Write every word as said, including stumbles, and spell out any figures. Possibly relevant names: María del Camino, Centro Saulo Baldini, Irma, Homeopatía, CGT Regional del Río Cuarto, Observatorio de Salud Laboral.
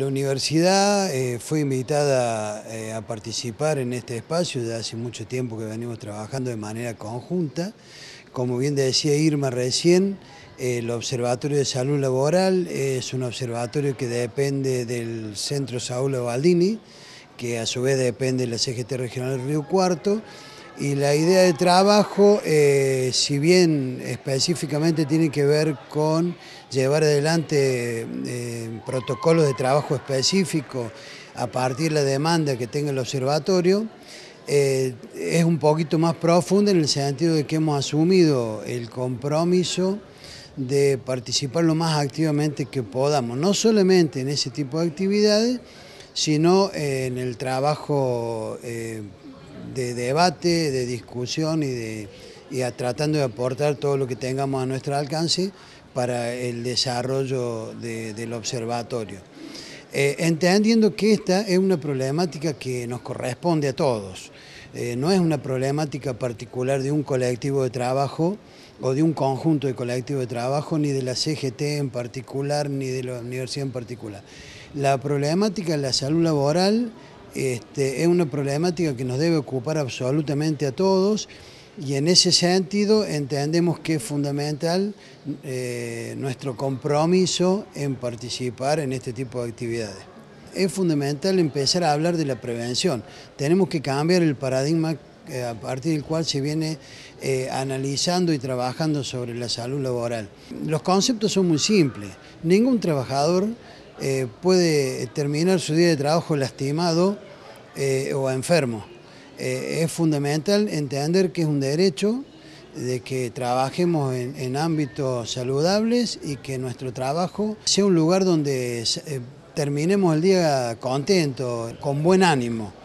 La universidad eh, fue invitada eh, a participar en este espacio, ya hace mucho tiempo que venimos trabajando de manera conjunta. Como bien decía Irma recién, eh, el Observatorio de Salud Laboral es un observatorio que depende del Centro Saulo Baldini, que a su vez depende de la C G T Regional del Río Cuarto, y la idea de trabajo, eh, si bien específicamente tiene que ver con llevar adelante eh, protocolos de trabajo específicos a partir de la demanda que tenga el observatorio, eh, es un poquito más profunda en el sentido de que hemos asumido el compromiso de participar lo más activamente que podamos, no solamente en ese tipo de actividades, sino eh, en el trabajo eh, de debate, de discusión y, de, y a, tratando de aportar todo lo que tengamos a nuestro alcance para el desarrollo de, del observatorio. Eh, entendiendo que esta es una problemática que nos corresponde a todos, eh, no es una problemática particular de un colectivo de trabajo o de un conjunto de colectivos de trabajo, ni de la C G T en particular, ni de la universidad en particular. La problemática de la salud laboral Este, es una problemática que nos debe ocupar absolutamente a todos, y en ese sentido entendemos que es fundamental eh, nuestro compromiso en participar en este tipo de actividades. Es fundamental empezar a hablar de la prevención. Tenemos que cambiar el paradigma eh, a partir del cual se viene eh, analizando y trabajando sobre la salud laboral. Los conceptos son muy simples. Ningún trabajador Eh, puede terminar su día de trabajo lastimado eh, o enfermo. Eh, es fundamental entender que es un derecho de que trabajemos en, en ámbitos saludables y que nuestro trabajo sea un lugar donde eh, terminemos el día contentos, con buen ánimo.